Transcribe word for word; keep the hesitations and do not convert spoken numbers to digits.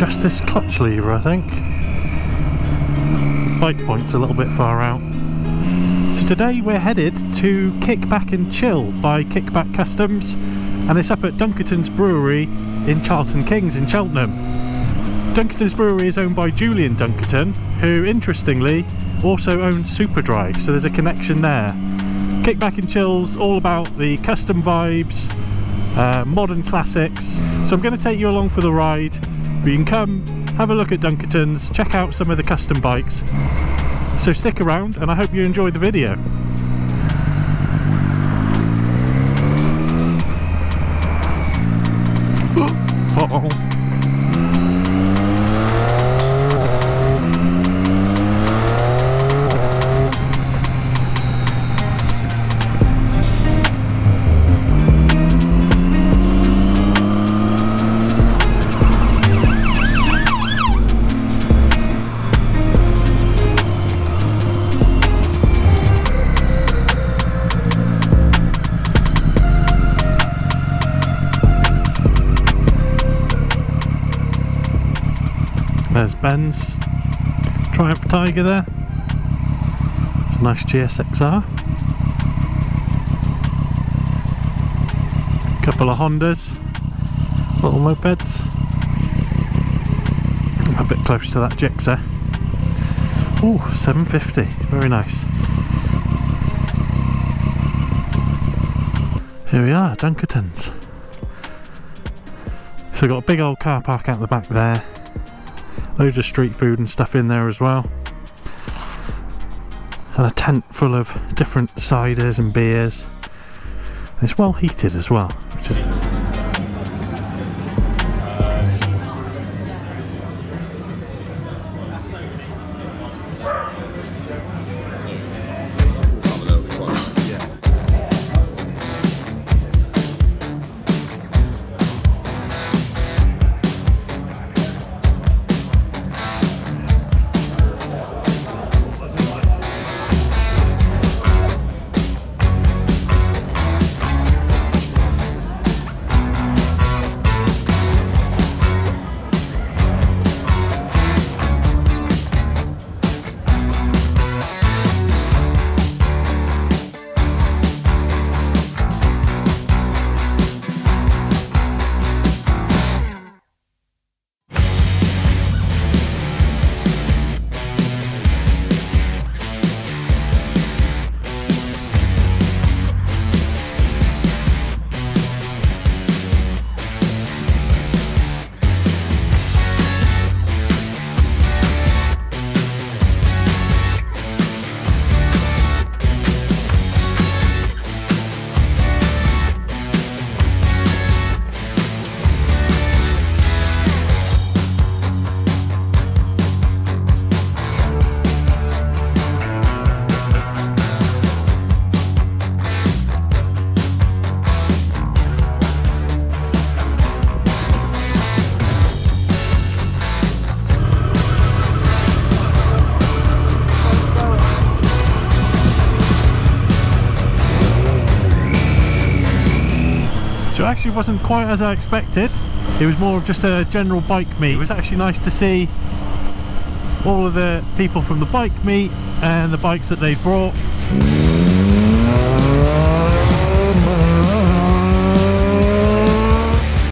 just this clutch lever, I think. Bike point's a little bit far out. So today we're headed to Kick Back and Chill by Kickback Customs, and it's up at Dunkertons Brewery in Charlton Kings in Cheltenham. Dunkertons Brewery is owned by Julian Dunkerton, who interestingly also owns Superdry, so there's a connection there. Kick Back and Chill's all about the custom vibes, uh, modern classics, so I'm going to take you along for the ride. You can come, have a look at Dunkertons, check out some of the custom bikes. So stick around and I hope you enjoy the video. Uh-oh. There's Ben's Triumph Tiger there. It's a nice G S X R. A couple of Hondas, little mopeds. A bit close to that Gixxer. Ooh, seven fifty, very nice. Here we are, Dunkertons. So we've got a big old car park out the back there. Loads of street food and stuff in there as well, and a tent full of different ciders and beers, and it's well heated as well, which is... Actually wasn't quite as I expected. It was more of just a general bike meet. It was actually nice to see all of the people from the bike meet and the bikes that they brought.